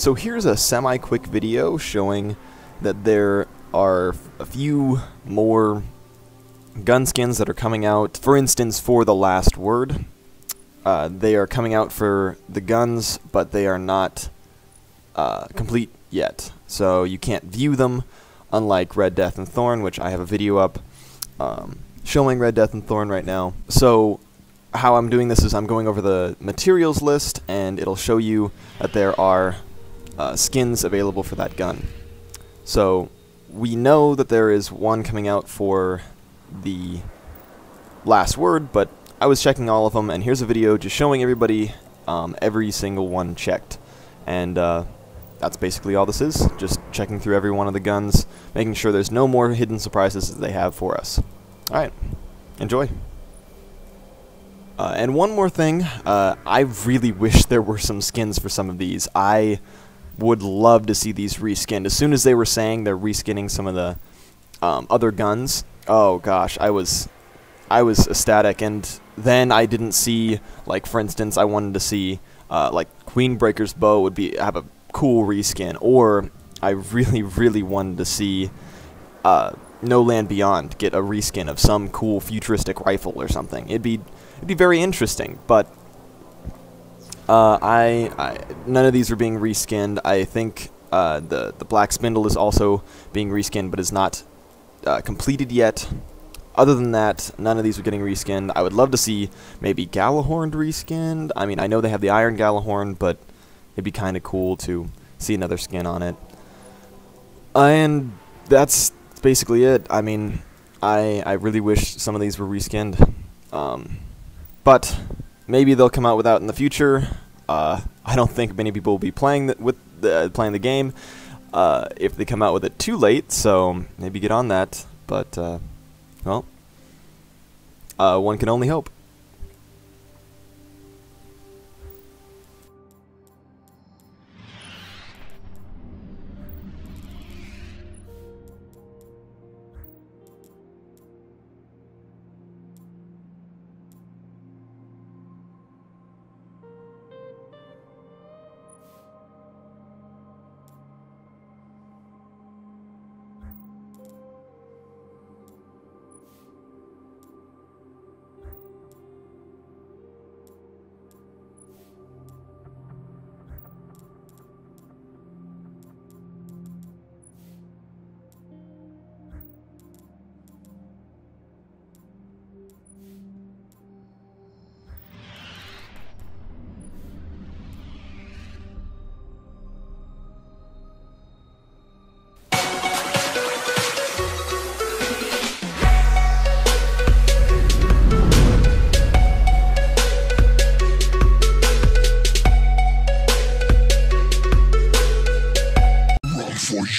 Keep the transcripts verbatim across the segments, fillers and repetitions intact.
So here's a semi-quick video showing that there are a few more gun skins that are coming out. For instance, for The Last Word, uh, they are coming out for the guns, but they are not uh, complete yet. So you can't view them, unlike Red Death and Thorn, which I have a video up um, showing Red Death and Thorn right now. So how I'm doing this is I'm going over the materials list, and it'll show you that there are uh, skins available for that gun. So we know that there is one coming out for The Last Word, but I was checking all of them, and here's a video just showing everybody um, every single one checked. And uh, that's basically all this is, just checking through every one of the guns, making sure there's no more hidden surprises that they have for us. Alright, enjoy! Uh, and one more thing, uh, I really wish there were some skins for some of these. I would love to see these reskinned. As soon as they were saying they're reskinning some of the um, other guns, oh gosh, I was I was ecstatic, and then I didn't see, like, for instance, I wanted to see uh, like Queenbreaker's Bow would be have a cool reskin, or I really really wanted to see uh, No Land Beyond get a reskin of some cool futuristic rifle or something. It'd be it'd be very interesting, but uh, I, I none of these are being reskinned. I think uh, the the Black Spindle is also being reskinned, but is not Uh, completed yet. Other than that, none of these are getting reskinned. I would love to see maybe Gjallarhorn reskinned. I mean, I know they have the Iron Gjallarhorn, but it'd be kind of cool to see another skin on it. Uh, and that's basically it. I mean, I I really wish some of these were reskinned. Um, but maybe they'll come out without in the future. Uh, I don't think many people will be playing the, with the, playing the game. Uh, if they come out with it too late, so maybe get on that, but, uh, well, uh, one can only hope.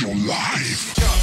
Your life.